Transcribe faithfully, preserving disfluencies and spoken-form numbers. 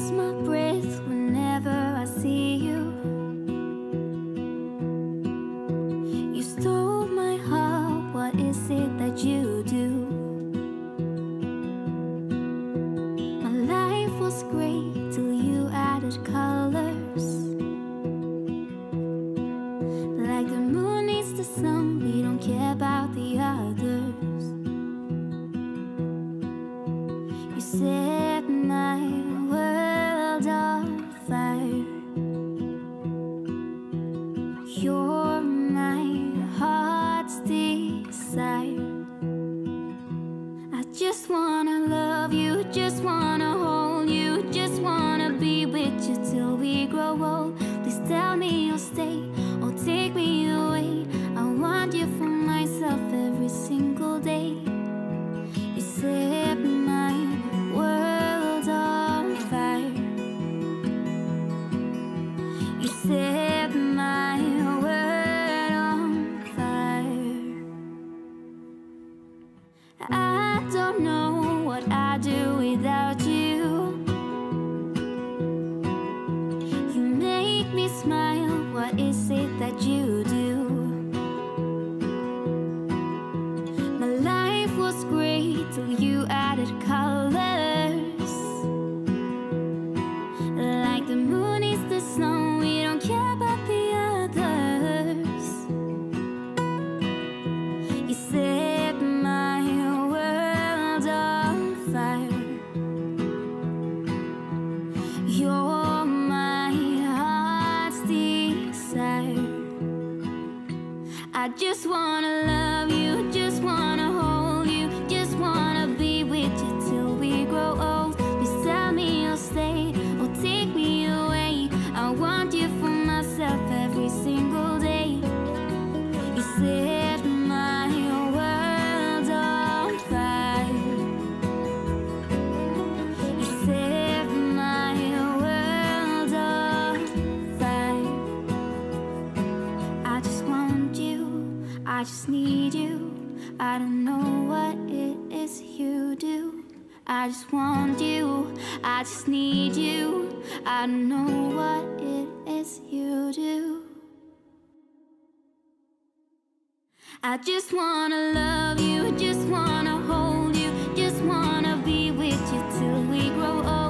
lose my breath whenever I see you. You stole my heart, what is it that you do? My life was great till you added colors. Like the moon needs the sun, we don't care about the others. You set my world on fire. You're my heart's desire. I just wanna love you, just wanna hold you, just wanna be with you till we grow old. Please tell me you'll stay or take me away. I want you for myself every single day. You set my world on fire. You set my world on fire. I don't know what I do without you. You make me smile, what is it that you do? My life was great till you added colors. Like the moon is the snow, we don't care about the others. You set my world on fire. You're my heart's desire. I just wanna love you, just wanna hold you, just wanna be with you till we grow old. Please tell me you'll stay or take me away. I want you for myself every single day. You set my world on fire. You set my world on fire. I just want you, I just need you. I don't know what it is you do. I just want you, I just need you. I don't know what it is you do. I just wanna love you, just wanna hold you, just wanna be with you till we grow old.